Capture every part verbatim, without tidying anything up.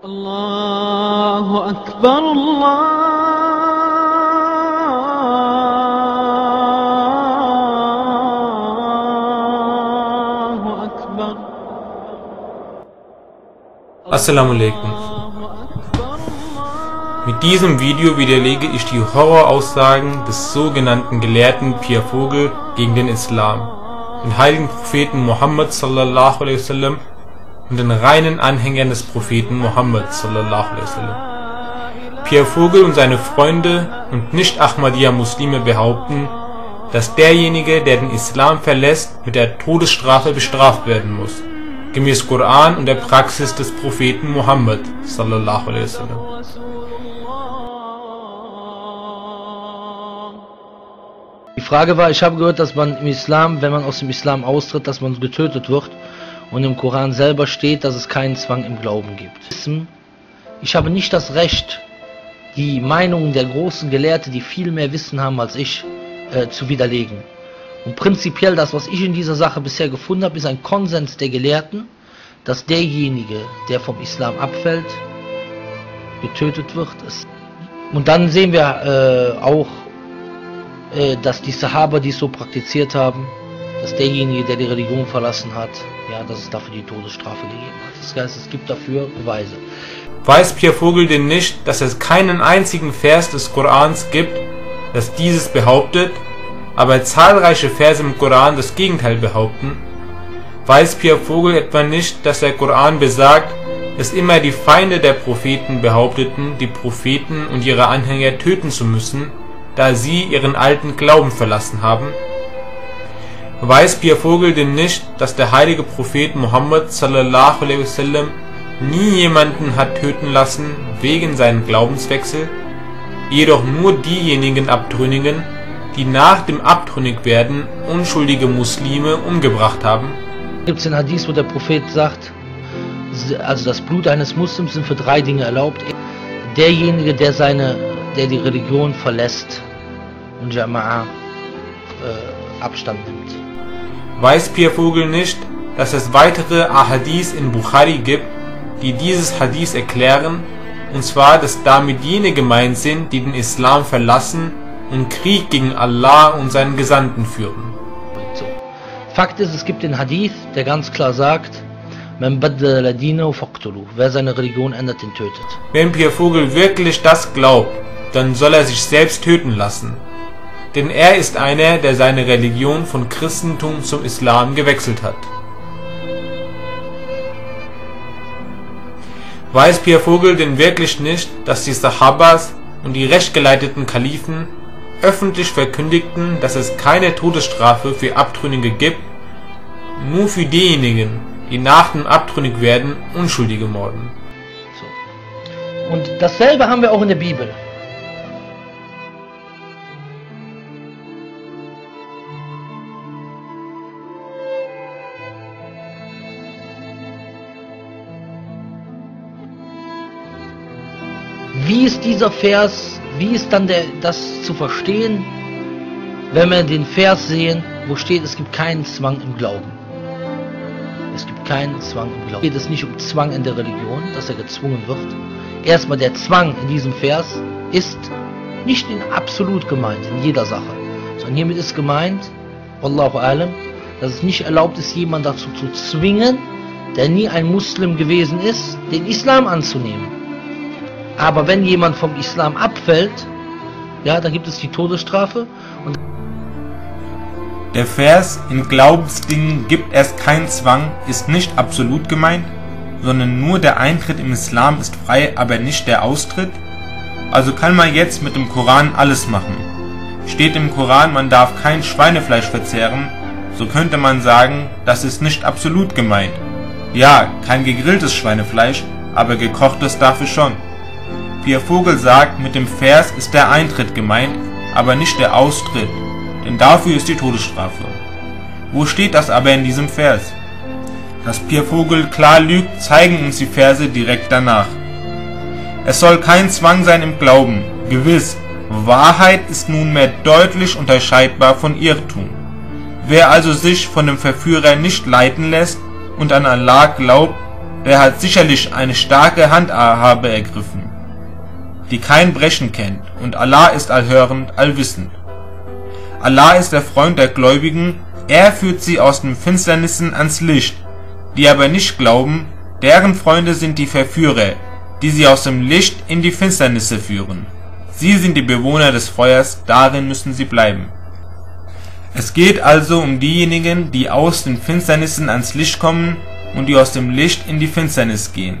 Allahu Akbar, Allahu Akbar. Assalamu alaikum. Mit diesem Video widerlege ich die Horroraussagen des sogenannten Gelehrten Pierre Vogel gegen den Islam, den heiligen Propheten Muhammad sallallahu alaihi wasallam und den reinen Anhängern des Propheten Muhammad sallallahu alaihi wasallam. Pierre Vogel und seine Freunde und Nicht-Ahmadiyya-Muslime behaupten, dass derjenige, der den Islam verlässt, mit der Todesstrafe bestraft werden muss, gemäß Koran und der Praxis des Propheten Muhammad sallallahu alaihi wasallam. Die Frage war, ich habe gehört, dass man im Islam, wenn man aus dem Islam austritt, dass man getötet wird. Und im Koran selber steht, dass es keinen Zwang im Glauben gibt. Ich habe nicht das Recht, die Meinungen der großen Gelehrten, die viel mehr Wissen haben als ich, äh, zu widerlegen. Und prinzipiell das, was ich in dieser Sache bisher gefunden habe, ist ein Konsens der Gelehrten, dass derjenige, der vom Islam abfällt, getötet wird. Und dann sehen wir äh, auch, äh, dass die Sahaba dies so praktiziert haben, dass derjenige, der die Religion verlassen hat, ja, dass es dafür die Todesstrafe gegeben hat. Das heißt, es gibt dafür Beweise. Weiß Pierre Vogel denn nicht, dass es keinen einzigen Vers des Korans gibt, das dieses behauptet, aber zahlreiche Verse im Koran das Gegenteil behaupten? Weiß Pierre Vogel etwa nicht, dass der Koran besagt, dass immer die Feinde der Propheten behaupteten, die Propheten und ihre Anhänger töten zu müssen, da sie ihren alten Glauben verlassen haben? Weiß Pierre Vogel denn nicht, dass der heilige Prophet Muhammad sallallahu alaihi wasallam nie jemanden hat töten lassen wegen seinem Glaubenswechsel, jedoch nur diejenigen Abtrünnigen, die nach dem Abtrünnigwerden unschuldige Muslime umgebracht haben? Gibt es einen Hadith, wo der Prophet sagt, also das Blut eines Muslims sind für drei Dinge erlaubt. Derjenige, der seine, der die Religion verlässt und Jama'a äh, Abstand nimmt. Weiß Pierre Vogel nicht, dass es weitere Ahadis in Bukhari gibt, die dieses Hadith erklären, und zwar, dass damit jene gemeint sind, die den Islam verlassen und Krieg gegen Allah und seinen Gesandten führen. Fakt ist, es gibt den Hadith, der ganz klar sagt, Man baddala dinahu faqtulu, wer seine Religion ändert, den tötet. Wenn Pierre Vogel wirklich das glaubt, dann soll er sich selbst töten lassen. Denn er ist einer, der seine Religion von Christentum zum Islam gewechselt hat. Weiß Pierre Vogel denn wirklich nicht, dass die Sahabas und die rechtgeleiteten Kalifen öffentlich verkündigten, dass es keine Todesstrafe für Abtrünnige gibt, nur für diejenigen, die nach dem Abtrünnigwerden Unschuldige morden? So. Und dasselbe haben wir auch in der Bibel. Wie ist dieser Vers, wie ist dann der, das zu verstehen, wenn wir den Vers sehen, wo steht, es gibt keinen Zwang im Glauben. Es gibt keinen Zwang im Glauben. Es geht es nicht um Zwang in der Religion, dass er gezwungen wird. Erstmal, der Zwang in diesem Vers ist nicht in absolut gemeint, in jeder Sache, sondern hiermit ist gemeint, Wallahu alam, dass es nicht erlaubt ist, jemanden dazu zu zwingen, der nie ein Muslim gewesen ist, den Islam anzunehmen. Aber wenn jemand vom Islam abfällt, ja, dann gibt es die Todesstrafe. Und der Vers, in Glaubensdingen gibt es keinen Zwang, ist nicht absolut gemeint, sondern nur der Eintritt im Islam ist frei, aber nicht der Austritt. Also kann man jetzt mit dem Koran alles machen. Steht im Koran, man darf kein Schweinefleisch verzehren, so könnte man sagen, das ist nicht absolut gemeint. Ja, kein gegrilltes Schweinefleisch, aber gekochtes darf es schon. Pierre Vogel sagt, mit dem Vers ist der Eintritt gemeint, aber nicht der Austritt, denn dafür ist die Todesstrafe. Wo steht das aber in diesem Vers? Dass Pierre Vogel klar lügt, zeigen uns die Verse direkt danach. Es soll kein Zwang sein im Glauben, gewiss, Wahrheit ist nunmehr deutlich unterscheidbar von Irrtum. Wer also sich von dem Verführer nicht leiten lässt und an Allah glaubt, Der hat sicherlich eine starke Handhabe ergriffen, die kein Brechen kennt, und Allah ist allhörend, allwissend. Allah ist der Freund der Gläubigen, er führt sie aus den Finsternissen ans Licht. Die aber nicht glauben, deren Freunde sind die Verführer, die sie aus dem Licht in die Finsternisse führen. Sie sind die Bewohner des Feuers, darin müssen sie bleiben. Es geht also um diejenigen, die aus den Finsternissen ans Licht kommen und die aus dem Licht in die Finsternis gehen.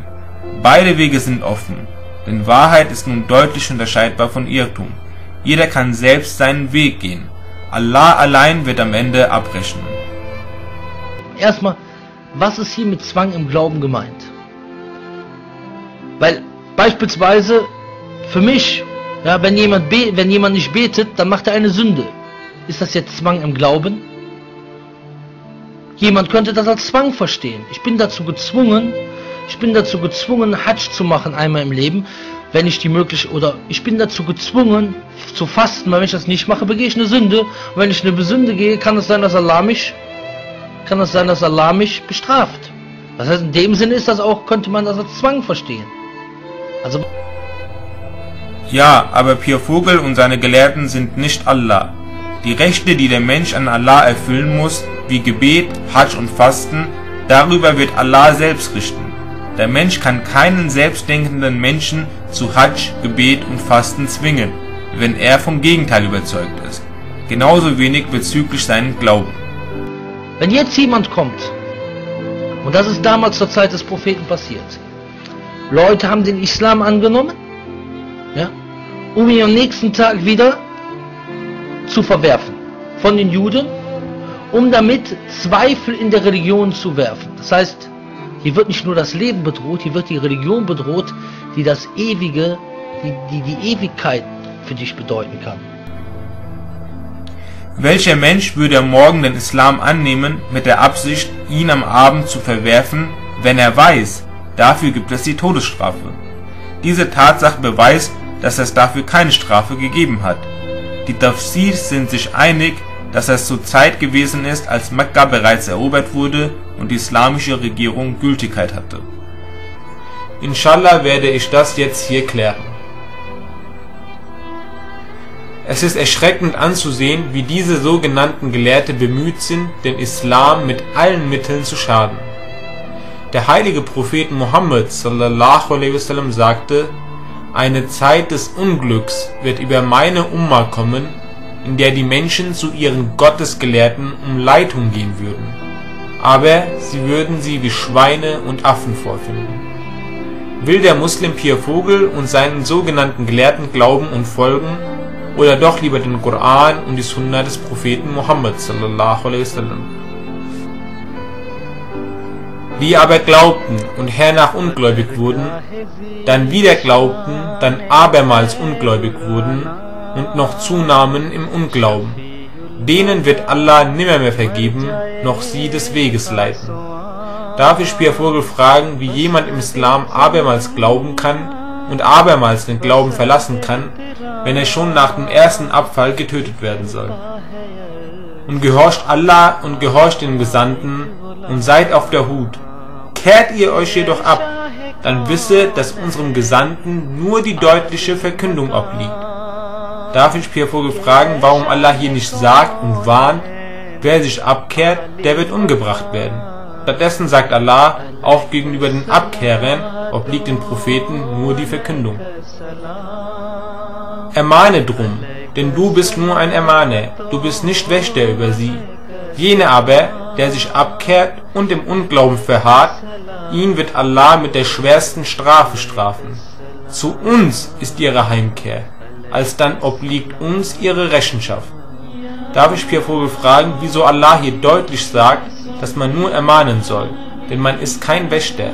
Beide Wege sind offen, denn Wahrheit ist nun deutlich unterscheidbar von Irrtum. Jeder kann selbst seinen Weg gehen. Allah allein wird am Ende abrechnen. Erstmal, was ist hier mit Zwang im Glauben gemeint? Weil beispielsweise für mich, ja, wenn jemand be wenn jemand nicht betet, dann macht er eine Sünde. Ist das jetzt Zwang im Glauben? Jemand könnte das als Zwang verstehen. Ich bin dazu gezwungen, ich bin dazu gezwungen, Hajj zu machen einmal im Leben, wenn ich die möglich, oder ich bin dazu gezwungen zu fasten, weil wenn ich das nicht mache, begehe ich eine Sünde. Und wenn ich eine Sünde gehe, kann es sein, dass Allah mich kann es sein, dass Allah mich bestraft. Das heißt, in dem Sinne ist das auch, könnte man das als Zwang verstehen. Also ja, aber Pierre Vogel und seine Gelehrten sind nicht Allah. Die Rechte, die der Mensch an Allah erfüllen muss, wie Gebet, Hajj und Fasten, darüber wird Allah selbst richten. Der Mensch kann keinen selbstdenkenden Menschen zu Hajj, Gebet und Fasten zwingen, wenn er vom Gegenteil überzeugt ist. Genauso wenig bezüglich seinen Glauben. Wenn jetzt jemand kommt, und das ist damals zur Zeit des Propheten passiert, Leute haben den Islam angenommen, ja, um ihn am nächsten Tag wieder zu verwerfen von den Juden, um damit Zweifel in der Religion zu werfen. Das heißt, hier wird nicht nur das Leben bedroht, hier wird die Religion bedroht, die das Ewige, die die, die Ewigkeit für dich bedeuten kann. Welcher Mensch würde am Morgen den Islam annehmen mit der Absicht, ihn am Abend zu verwerfen, wenn er weiß, dafür gibt es die Todesstrafe? Diese Tatsache beweist, dass es dafür keine Strafe gegeben hat. Die Tafsir sind sich einig, dass es zur Zeit gewesen ist, als Mekka bereits erobert wurde und die islamische Regierung Gültigkeit hatte. Inshallah werde ich das jetzt hier klären. Es ist erschreckend anzusehen, wie diese sogenannten Gelehrte bemüht sind, den Islam mit allen Mitteln zu schaden. Der heilige Prophet Muhammad sallallahu alaihi wasallam sagte: Eine Zeit des Unglücks wird über meine Umma kommen, in der die Menschen zu ihren Gottesgelehrten um Leitung gehen würden, aber sie würden sie wie Schweine und Affen vorfinden. Will der Muslim Pierre Vogel und seinen sogenannten Gelehrten glauben und folgen, oder doch lieber den Koran und die Sunna des Propheten Muhammad sallallahu alaihi wasallam? Die aber glaubten und hernach ungläubig wurden, dann wieder glaubten, dann abermals ungläubig wurden und noch zunahmen im Unglauben. Denen wird Allah nimmermehr vergeben, noch sie des Weges leiten. Darf ich Pierre Vogel fragen, wie jemand im Islam abermals glauben kann und abermals den Glauben verlassen kann, wenn er schon nach dem ersten Abfall getötet werden soll? Und gehorcht Allah und gehorcht dem Gesandten und seid auf der Hut. Kehrt ihr euch jedoch ab, dann wisse, dass unserem Gesandten nur die deutliche Verkündung obliegt. Darf ich Pierre Vogel fragen, warum Allah hier nicht sagt und warnt, wer sich abkehrt, der wird umgebracht werden? Stattdessen sagt Allah, auch gegenüber den Abkehrern obliegt den Propheten nur die Verkündung. Ermahne drum, denn du bist nur ein Ermahner, du bist nicht Wächter über sie. Jene aber, der sich abkehrt und im Unglauben verharrt, ihn wird Allah mit der schwersten Strafe strafen. Zu uns ist ihre Heimkehr, alsdann obliegt uns ihre Rechenschaft. Darf ich Pierre Vogel fragen, wieso Allah hier deutlich sagt, dass man nur ermahnen soll, denn man ist kein Wächter.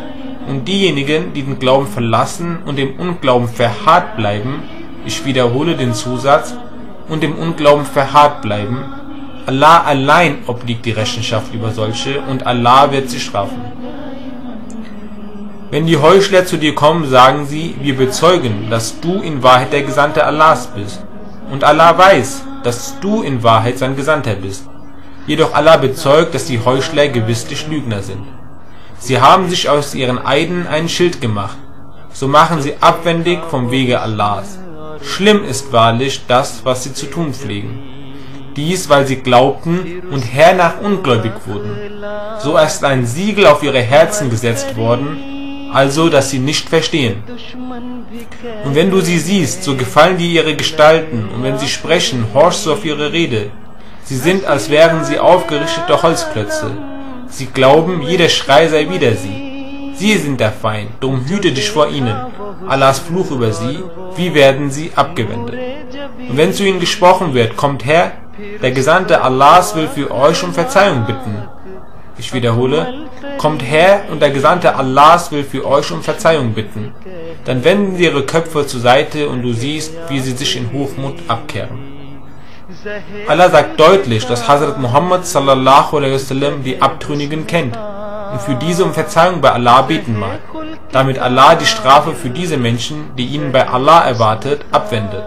Und diejenigen, die den Glauben verlassen und im Unglauben verharrt bleiben, ich wiederhole den Zusatz, und im Unglauben verharrt bleiben, Allah allein obliegt die Rechenschaft über solche und Allah wird sie strafen. Wenn die Heuchler zu dir kommen, sagen sie, wir bezeugen, dass du in Wahrheit der Gesandte Allahs bist. Und Allah weiß, dass du in Wahrheit sein Gesandter bist. Jedoch Allah bezeugt, dass die Heuchler gewisslich Lügner sind. Sie haben sich aus ihren Eiden ein Schild gemacht. So machen sie abwendig vom Wege Allahs. Schlimm ist wahrlich das, was sie zu tun pflegen. Dies, weil sie glaubten und hernach ungläubig wurden. So ist ein Siegel auf ihre Herzen gesetzt worden, also dass sie nicht verstehen. Und wenn du sie siehst, so gefallen dir ihre Gestalten, und wenn sie sprechen, horchst du auf ihre Rede. Sie sind, als wären sie aufgerichtete Holzklötze. Sie glauben, jeder Schrei sei wider sie. Sie sind der Feind, drum hüte dich vor ihnen. Allahs Fluch über sie, wie werden sie abgewendet? Und wenn zu ihnen gesprochen wird, kommt her, der Gesandte Allahs will für euch um Verzeihung bitten. Ich wiederhole, kommt her und der Gesandte Allahs will für euch um Verzeihung bitten. Dann wenden sie ihre Köpfe zur Seite und du siehst, wie sie sich in Hochmut abkehren. Allah sagt deutlich, dass Hazrat Muhammad sallallahu alaihi wasallam die Abtrünnigen kennt und für diese um Verzeihung bei Allah beten mag, damit Allah die Strafe für diese Menschen, die ihnen bei Allah erwartet, abwendet.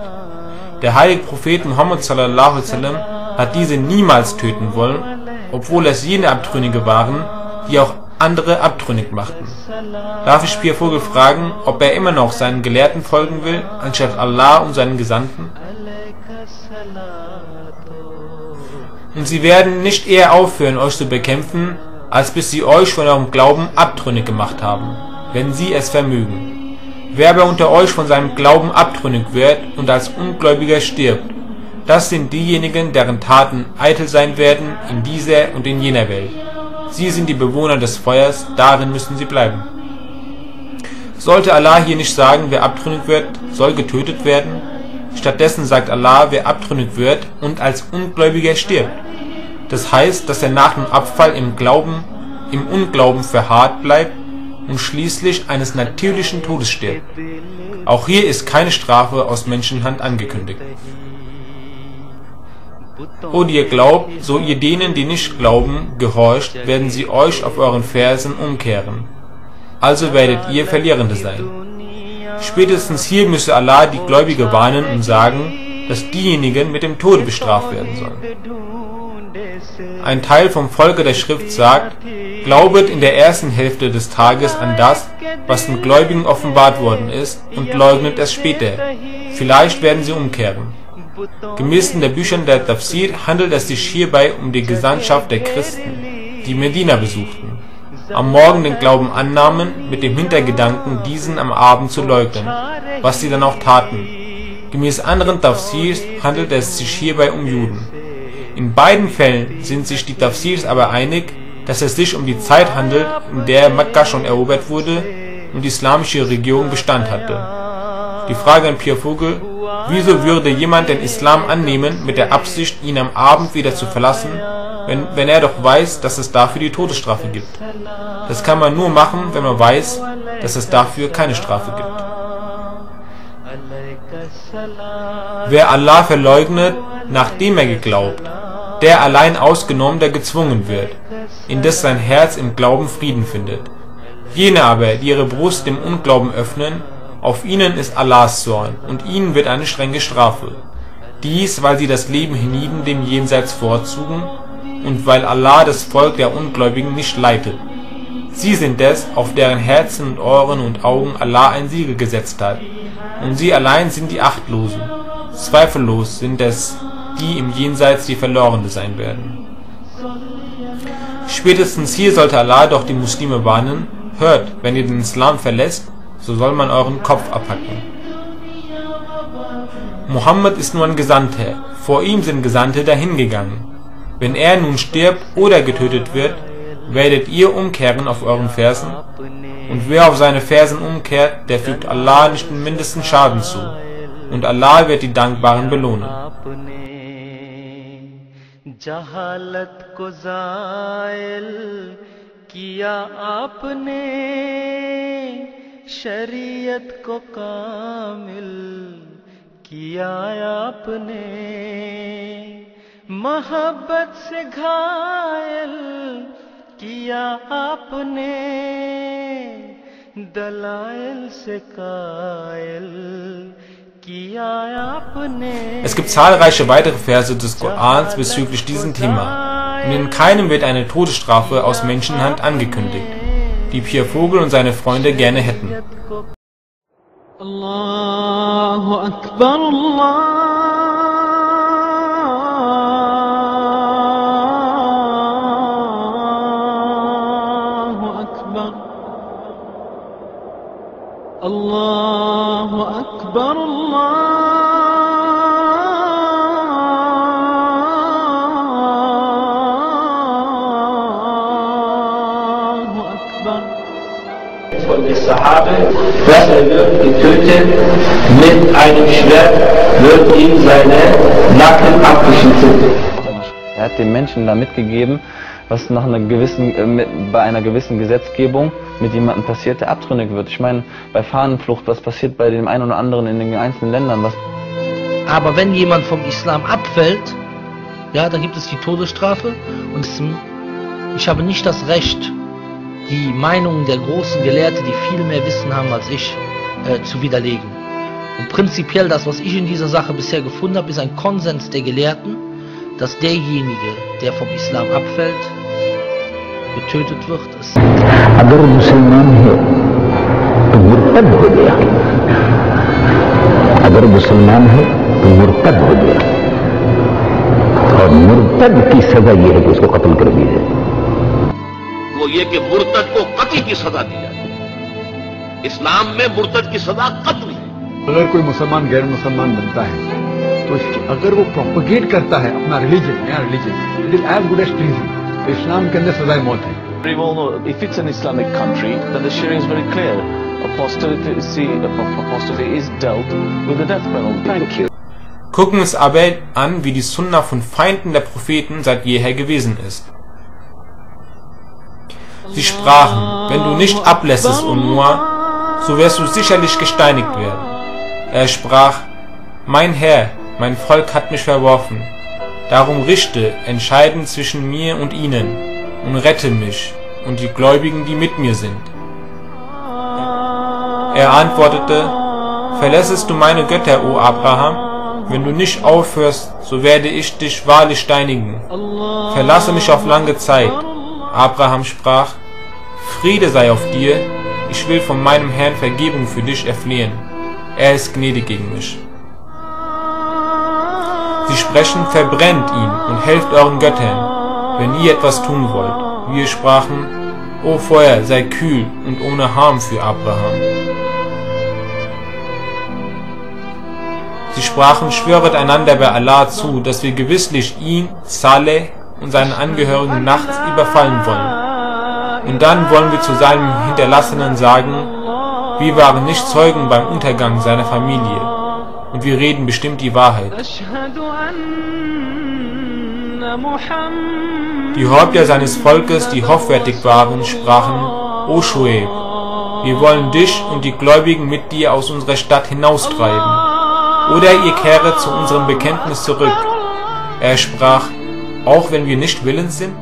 Der heilige Prophet Muhammad sallallahu alaihi wasallam hat diese niemals töten wollen, obwohl es jene Abtrünnige waren, die auch andere abtrünnig machten. Darf ich Pierre Vogel fragen, ob er immer noch seinen Gelehrten folgen will, anstatt Allah und seinen Gesandten? Und sie werden nicht eher aufhören, euch zu bekämpfen, als bis sie euch von eurem Glauben abtrünnig gemacht haben, wenn sie es vermögen. Wer aber unter euch von seinem Glauben abtrünnig wird und als Ungläubiger stirbt, das sind diejenigen, deren Taten eitel sein werden in dieser und in jener Welt. Sie sind die Bewohner des Feuers, darin müssen sie bleiben. Sollte Allah hier nicht sagen, wer abtrünnig wird, soll getötet werden? Stattdessen sagt Allah, wer abtrünnig wird und als Ungläubiger stirbt. Das heißt, dass er nach dem Abfall im Glauben, im Unglauben verharrt bleibt und schließlich eines natürlichen Todes stirbt. Auch hier ist keine Strafe aus Menschenhand angekündigt. Und ihr glaubt, so ihr denen, die nicht glauben, gehorcht, werden sie euch auf euren Fersen umkehren. Also werdet ihr Verlierende sein. Spätestens hier müsse Allah die Gläubige warnen und sagen, dass diejenigen mit dem Tode bestraft werden sollen. Ein Teil vom Volke der Schrift sagt, glaubet in der ersten Hälfte des Tages an das, was den Gläubigen offenbart worden ist, und leugnet es später. Vielleicht werden sie umkehren. Gemäß den Büchern der Tafsir handelt es sich hierbei um die Gesandtschaft der Christen, die Medina besuchten, am Morgen den Glauben annahmen, mit dem Hintergedanken, diesen am Abend zu leugnen, was sie dann auch taten. Gemäß anderen Tafsirs handelt es sich hierbei um Juden. In beiden Fällen sind sich die Tafsirs aber einig, dass es sich um die Zeit handelt, in der Mekka schon erobert wurde und die islamische Regierung Bestand hatte. Die Frage an Pierre Vogel: Wieso würde jemand den Islam annehmen, mit der Absicht, ihn am Abend wieder zu verlassen, wenn, wenn er doch weiß, dass es dafür die Todesstrafe gibt? Das kann man nur machen, wenn man weiß, dass es dafür keine Strafe gibt. Wer Allah verleugnet, nachdem er geglaubt, der allein ausgenommen, der gezwungen wird, indes sein Herz im Glauben Frieden findet. Jene aber, die ihre Brust dem Unglauben öffnen, auf ihnen ist Allahs Zorn, und ihnen wird eine strenge Strafe. Dies, weil sie das Leben hienieden dem Jenseits vorzugen und weil Allah das Volk der Ungläubigen nicht leitet. Sie sind es, auf deren Herzen und Ohren und Augen Allah ein Siegel gesetzt hat, und sie allein sind die Achtlosen. Zweifellos sind es, die im Jenseits die Verlorene sein werden. Spätestens hier sollte Allah doch die Muslime warnen: Hört, wenn ihr den Islam verlässt, so soll man euren Kopf abhacken. Muhammad ist nur ein Gesandter, vor ihm sind Gesandte dahingegangen. Wenn er nun stirbt oder getötet wird, werdet ihr umkehren auf euren Fersen, und wer auf seine Fersen umkehrt, der fügt Allah nicht den mindesten Schaden zu, und Allah wird die Dankbaren belohnen. शरीयत को कामिल किया आपने मोहब्बत से घायल किया आपने दलाइल से कायल किया आपने. Es gibt zahlreiche weitere Verse des Korans bezüglich diesem Thema, und in keinem wird eine Todesstrafe aus Menschenhand angekündigt. die Pierre Vogel und seine Freunde gerne hätten. Allahu Akbar, Allahu Akbar, Allahu Akbar, Allahu Akbar. Von den Sahabe, dass er wird getötet, mit einem Schwert wird ihm seine Nacken abgeschnitten. Er hat den Menschen da mitgegeben, was nach einer gewissen, äh, bei einer gewissen Gesetzgebung mit jemandem passiert, der abtrünnig wird. Ich meine, bei Fahnenflucht, was passiert bei dem einen oder anderen in den einzelnen Ländern? Was Aber wenn jemand vom Islam abfällt, ja, da gibt es die Todesstrafe. Und ich habe nicht das Recht, die Meinungen der großen Gelehrten, die viel mehr Wissen haben als ich, äh, zu widerlegen. Und prinzipiell das, was ich in dieser Sache bisher gefunden habe, ist ein Konsens der Gelehrten, dass derjenige, der vom Islam abfällt, getötet wird. Wo je ke murtad ko qatl ki saza di jati hai. Islam mein murtad ki saza qatl hai. Agar koi musalman gair musalman banta hai, तो अगर वो प्रोपगेट करता है अपना religion, नया religion, it is as good as treason. इस्लाम के अंदर सजाए मौत है. If it's an Islamic country, then the Sharia is very clear. Apostasy, apostasy is dealt with the death penalty. Thank you. Gucken uns aber an, wie die Sunna von Feinden der Propheten seit jeher gewesen ist. Sie sprachen: Wenn du nicht ablässest, O Muhammad, so wirst du sicherlich gesteinigt werden. Er sprach: Mein Herr, mein Volk hat mich verworfen. Darum richte entscheidend zwischen mir und ihnen und rette mich und die Gläubigen, die mit mir sind. Er antwortete: Verlässest du meine Götter, O Abraham? Wenn du nicht aufhörst, so werde ich dich wahrlich steinigen. Verlasse mich auf lange Zeit. Abraham sprach: Friede sei auf dir. Ich will von meinem Herrn Vergebung für dich erflehen. Er ist gnädig gegen mich. Sie sprechen: Verbrennt ihn und helft euren Göttern, wenn ihr etwas tun wollt. Wir sprachen: O Feuer, sei kühl und ohne Harm für Abraham. Sie sprachen: Schwöret einander bei Allah zu, dass wir gewisslich ihn, Saleh und seinen Angehörigen nachts überfallen wollen. Und dann wollen wir zu seinem Hinterlassenen sagen: Wir waren nicht Zeugen beim Untergang seiner Familie. Und wir reden bestimmt die Wahrheit. Die Häupter seines Volkes, die hoffärtig waren, sprachen: O Schueb, wir wollen dich und die Gläubigen mit dir aus unserer Stadt hinaustreiben. Oder ihr kehret zu unserem Bekenntnis zurück. Er sprach: Auch wenn wir nicht willens sind?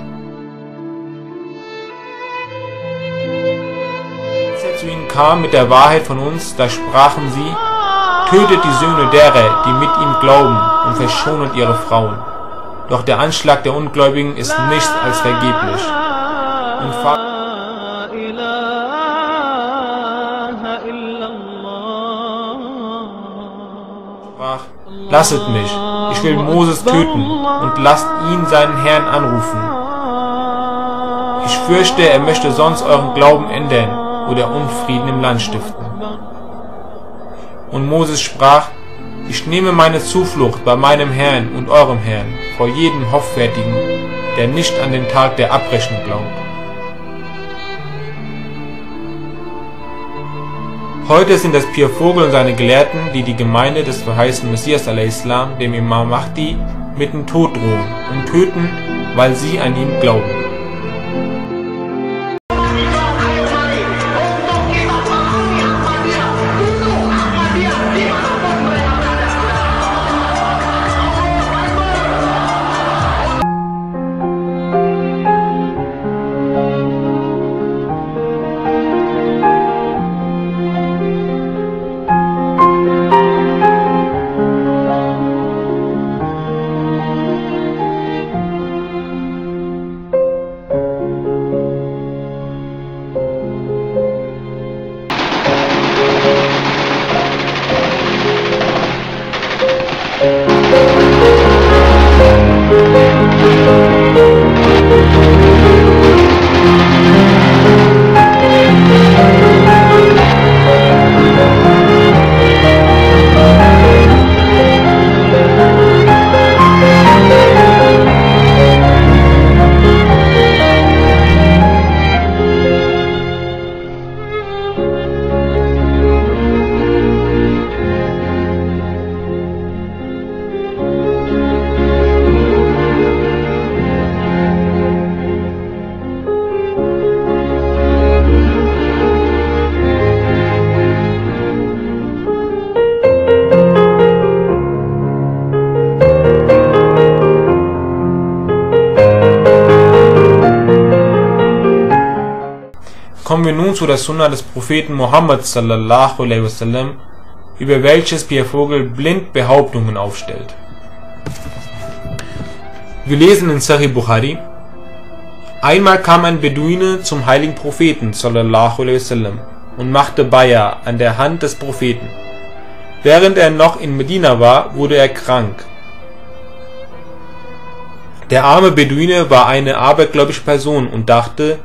Als er zu ihnen kam mit der Wahrheit von uns, da sprachen sie: Tötet die Söhne derer, die mit ihm glauben, und verschonet ihre Frauen. Doch der Anschlag der Ungläubigen ist nichts als vergeblich. Und sprach: Lasset mich, ich will Moses töten, und lasst ihn seinen Herrn anrufen. Ich fürchte, er möchte sonst euren Glauben ändern oder Unfrieden im Land stiften. Und Moses sprach: Ich nehme meine Zuflucht bei meinem Herrn und eurem Herrn vor jedem Hoffärtigen, der nicht an den Tag der Abrechnung glaubt. Heute sind es Pierre Vogel und seine Gelehrten, die die Gemeinde des verheißten Messias al-Islam, dem Imam Mahdi, mit dem Tod drohen und töten, weil sie an ihn glauben. Beziehung zu der Sunna des Propheten Muhammad sallallahu alaihi wasallam, über welches Pierre Vogel blind Behauptungen aufstellt. Wir lesen in Sahih Bukhari: Einmal kam ein Beduine zum heiligen Propheten sallallahu alaihi wasallam und machte Bay'a an der Hand des Propheten. Während er noch in Medina war, wurde er krank. Der arme Beduine war eine abergläubische Person und dachte,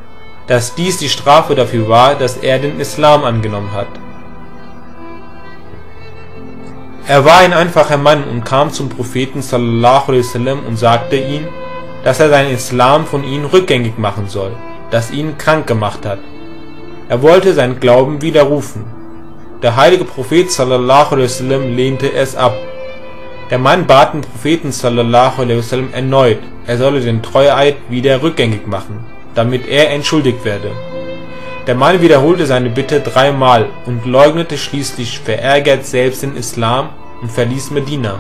dass dies die Strafe dafür war, dass er den Islam angenommen hat. Er war ein einfacher Mann und kam zum Propheten sallallahu alaihi wasallam und sagte ihm, dass er seinen Islam von ihm rückgängig machen soll, das ihn krank gemacht hat. Er wollte seinen Glauben widerrufen. Der heilige Prophet sallallahu alaihi wasallam lehnte es ab. Der Mann bat den Propheten sallallahu alaihi wasallam erneut, er solle den Treueid wieder rückgängig machen, damit er entschuldigt werde. Der Mann wiederholte seine Bitte dreimal und leugnete schließlich verärgert selbst den Islam und verließ Medina.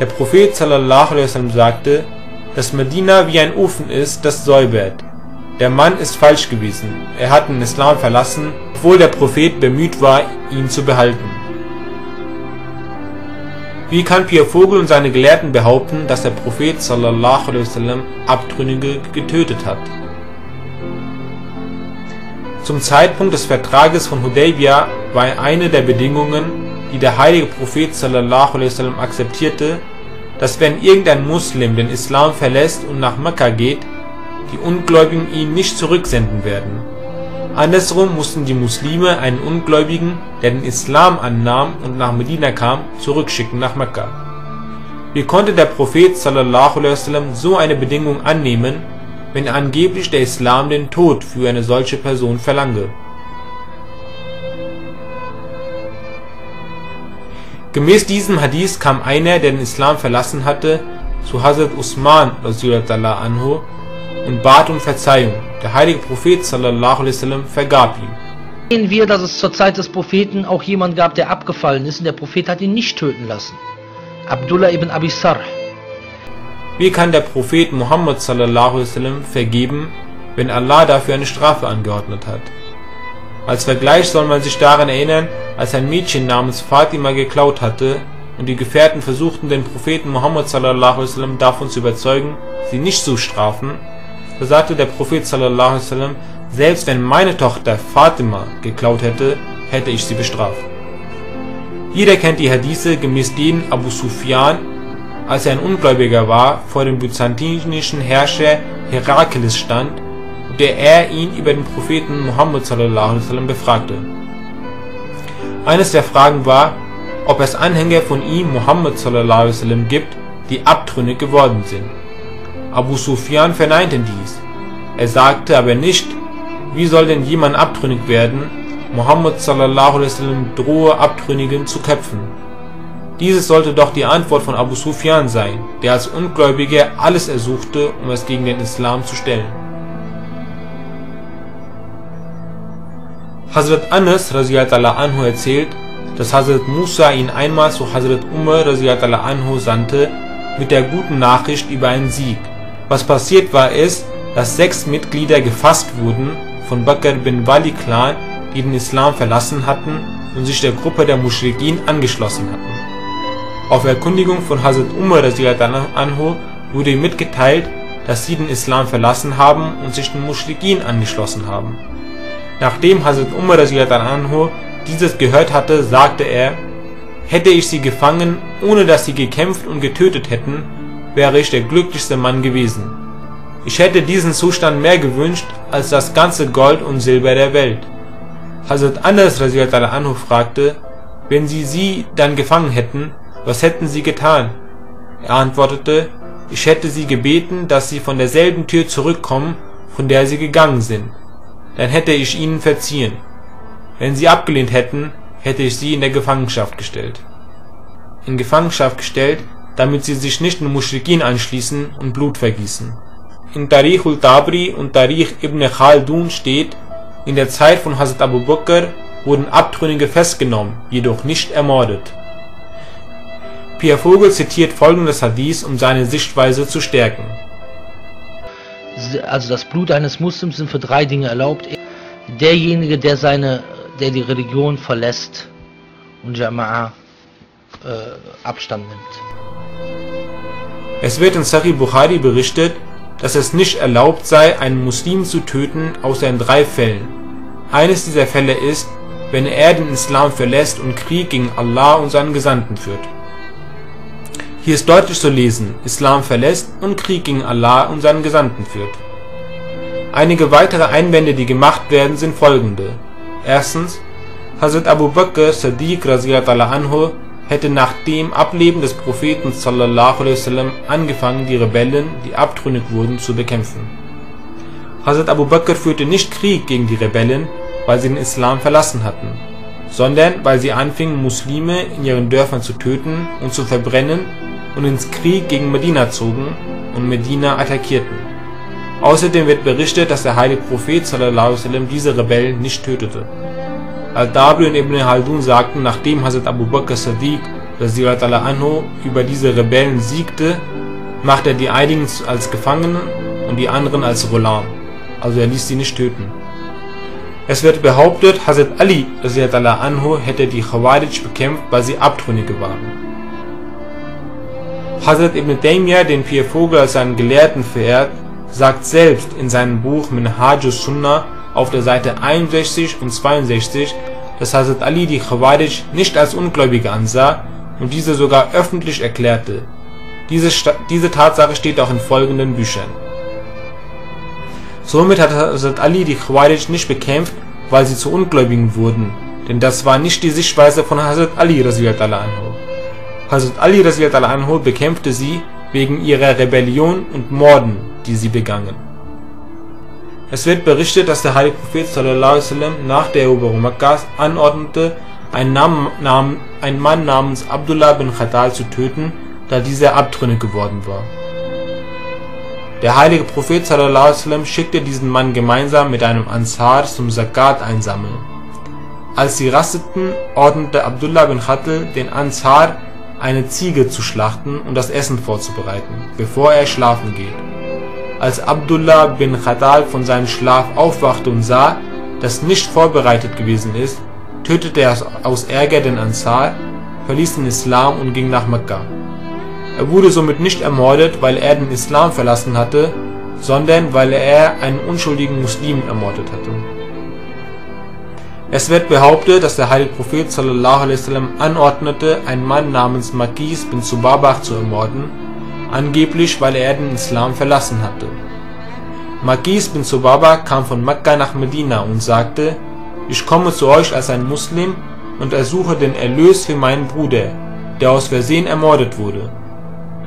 Der Prophet sallallahu alaihi wasallam sagte, dass Medina wie ein Ofen ist, das säubert. Der Mann ist falsch gewesen, er hat den Islam verlassen, obwohl der Prophet bemüht war, ihn zu behalten. Wie kann Pierre Vogel und seine Gelehrten behaupten, dass der Prophet sallallahu alaihi wasallam Abtrünnige getötet hat? Zum Zeitpunkt des Vertrages von Hudaybiyah war eine der Bedingungen, die der heilige Prophet sallallahu alaihi wasallam akzeptierte, dass wenn irgendein Muslim den Islam verlässt und nach Mekka geht, die Ungläubigen ihn nicht zurücksenden werden. Andersrum mussten die Muslime einen Ungläubigen, der den Islam annahm und nach Medina kam, zurückschicken nach Mekka. Wie konnte der Prophet sallallahu alaihi wasallam so eine Bedingung annehmen, wenn angeblich der Islam den Tod für eine solche Person verlange? Gemäß diesem Hadith kam einer, der den Islam verlassen hatte, zu Hazrat Usman radhiyallahu anhu und bat um Verzeihung. Der heilige Prophet sallallahu alaihi wasallam vergab ihm. Sehen wir, dass es zur Zeit des Propheten auch jemand gab, der abgefallen ist, und der Prophet hat ihn nicht töten lassen. Abdullah ibn Abi Sarh. Wie kann der Prophet Muhammad sallallahu alaihi wasallam vergeben, wenn Allah dafür eine Strafe angeordnet hat? Als Vergleich soll man sich daran erinnern, als ein Mädchen namens Fatima geklaut hatte und die Gefährten versuchten, den Propheten Muhammad sallallahu alaihi wasallam davon zu überzeugen, sie nicht zu strafen. Da sagte der Prophet sallallahu alaihi wasallam: Selbst wenn meine Tochter Fatima geklaut hätte, hätte ich sie bestraft. Jeder kennt die Hadithe, gemäß denen Abu Sufyan, als er ein Ungläubiger war, vor dem byzantinischen Herrscher Herakles stand, der er ihn über den Propheten Muhammad sallallahu alaihi wasallam befragte. Eines der Fragen war, ob es Anhänger von ihm Muhammad sallallahu alaihi wasallam gibt, die abtrünnig geworden sind. Abu Sufyan verneinte dies. Er sagte aber nicht, wie soll denn jemand abtrünnig werden? Muhammad sallallahu alaihi wasallam drohe Abtrünnigen zu köpfen. Dieses sollte doch die Antwort von Abu Sufyan sein, der als Ungläubiger alles ersuchte, um es gegen den Islam zu stellen. Hazrat Anas radhiyallahu anhu erzählt, dass Hazrat Musa ihn einmal zu Hazrat Umar radhiyallahu anhu sandte mit der guten Nachricht über einen Sieg. Was passiert war ist, dass sechs Mitglieder gefasst wurden von Bakr bin Wali Clan, die den Islam verlassen hatten und sich der Gruppe der Muschrikin angeschlossen hatten. Auf Erkundigung von Hazrat Umar radhiyallahu anhu wurde ihm mitgeteilt, dass sie den Islam verlassen haben und sich den Muschrikin angeschlossen haben. Nachdem Hazrat Umar anhu dieses gehört hatte, sagte er: Hätte ich sie gefangen, ohne dass sie gekämpft und getötet hätten, wäre ich der glücklichste Mann gewesen. Ich hätte diesen Zustand mehr gewünscht als das ganze Gold und Silber der Welt. Hazrat Anas anhu fragte: Wenn sie sie dann gefangen hätten, was hätten sie getan? Er antwortete: Ich hätte sie gebeten, dass sie von derselben Tür zurückkommen, von der sie gegangen sind. Dann hätte ich ihnen verziehen. Wenn sie abgelehnt hätten, hätte ich sie in der Gefangenschaft gestellt. In Gefangenschaft gestellt, damit sie sich nicht den Muschrikin anschließen und Blut vergießen. In Tarikh ul Tabri und Tarikh ibn Khaldun steht, in der Zeit von Hazrat Abu Bakr wurden Abtrünnige festgenommen, jedoch nicht ermordet. Pierre Vogel zitiert folgendes Hadith, um seine Sichtweise zu stärken. Also das Blut eines Muslims sind für drei Dinge erlaubt: derjenige, der seine, der die Religion verlässt und Jama'a äh, Abstand nimmt. Es wird in Sahih Bukhari berichtet, dass es nicht erlaubt sei, einen Muslim zu töten, außer in drei Fällen. Eines dieser Fälle ist, wenn er den Islam verlässt und Krieg gegen Allah und seinen Gesandten führt. Hier ist deutlich zu lesen, Islam verlässt und Krieg gegen Allah und seinen Gesandten führt. Einige weitere Einwände, die gemacht werden, sind folgende. Erstens, Hazrat Abu Bakr Siddiq radhiyallahu anhu hätte nach dem Ableben des Propheten sallallahu alaihi wasallam angefangen, die Rebellen, die abtrünnig wurden, zu bekämpfen. Hazrat Abu Bakr führte nicht Krieg gegen die Rebellen, weil sie den Islam verlassen hatten, sondern weil sie anfingen, Muslime in ihren Dörfern zu töten und zu verbrennen und ins Krieg gegen Medina zogen und Medina attackierten. Außerdem wird berichtet, dass der heilige Prophet sallallahu alaihi wasallam diese Rebellen nicht tötete. Al-Tabri und Ibn Khaldun sagten, nachdem Hazrat Abu Bakr Siddiq radhiyallahu anhu über diese Rebellen siegte, machte er die einigen als Gefangene und die anderen als Ghulam, also er ließ sie nicht töten. Es wird behauptet, Hazrat Ali radhiyallahu anhu hätte die Khawarij bekämpft, weil sie Abtrünnige waren. Hazrat Ibn Taymiyyah, den Pierre Vogel als seinen Gelehrten verehrt, sagt selbst in seinem Buch Minhajus Sunnah auf der Seite einundsechzig und zweiundsechzig, dass Hazrat Ali die Khawarij nicht als Ungläubige ansah und diese sogar öffentlich erklärte. Diese, diese Tatsache steht auch in folgenden Büchern. Somit hat Hazrat Ali die Khawarij nicht bekämpft, weil sie zu Ungläubigen wurden, denn das war nicht die Sichtweise von Hazrat Ali radhiyallahu anhu. Hazrat Ali radhiyallahu anhu bekämpfte sie wegen ihrer Rebellion und Morden, die sie begangen. Es wird berichtet, dass der heilige Prophet sallallahu alaihi wasallam nach der Eroberung Mekkas anordnete, einen, Namen, einen Mann namens Abdullah bin Khattal zu töten, da dieser abtrünnig geworden war. Der heilige Prophet sallallahu alaihi wasallam schickte diesen Mann gemeinsam mit einem Ansar zum Zakat einsammeln. Als sie rasteten, ordnete Abdullah bin Khattal den Ansar, eine Ziege zu schlachten und das Essen vorzubereiten, bevor er schlafen geht. Als Abdullah bin Khattal von seinem Schlaf aufwachte und sah, dass nicht vorbereitet gewesen ist, tötete er aus Ärger den Ansar, verließ den Islam und ging nach Mekka. Er wurde somit nicht ermordet, weil er den Islam verlassen hatte, sondern weil er einen unschuldigen Muslim ermordet hatte. Es wird behauptet, dass der heilige Prophet sallallahu alaihi wasallam anordnete, einen Mann namens Maghis bin Zubabah zu ermorden, angeblich weil er den Islam verlassen hatte. Maghis bin Zubabah kam von Mekka nach Medina und sagte, ich komme zu euch als ein Muslim und ersuche den Erlös für meinen Bruder, der aus Versehen ermordet wurde.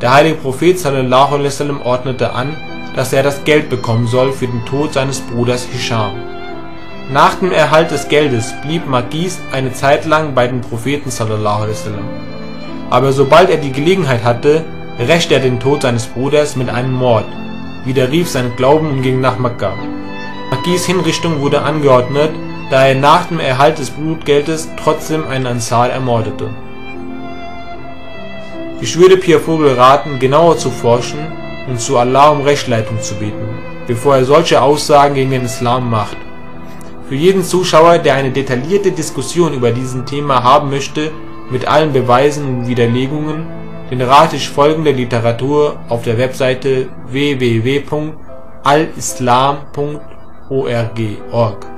Der heilige Prophet sallallahu alaihi wasallam ordnete an, dass er das Geld bekommen soll für den Tod seines Bruders Hisham. Nach dem Erhalt des Geldes blieb Maghis eine Zeit lang bei den Propheten sallallahu alaihi wasallam. Aber sobald er die Gelegenheit hatte, rächte er den Tod seines Bruders mit einem Mord, widerrief seinen Glauben und ging nach Mekka. Maghis Hinrichtung wurde angeordnet, da er nach dem Erhalt des Blutgeldes trotzdem einen Ansar ermordete. Ich würde Pierre Vogel raten, genauer zu forschen und zu Allah um Rechtleitung zu beten, bevor er solche Aussagen gegen den Islam macht. Für jeden Zuschauer, der eine detaillierte Diskussion über diesen Thema haben möchte, mit allen Beweisen und Widerlegungen, den rate ich folgende Literatur auf der Webseite w w w punkt alislam punkt org.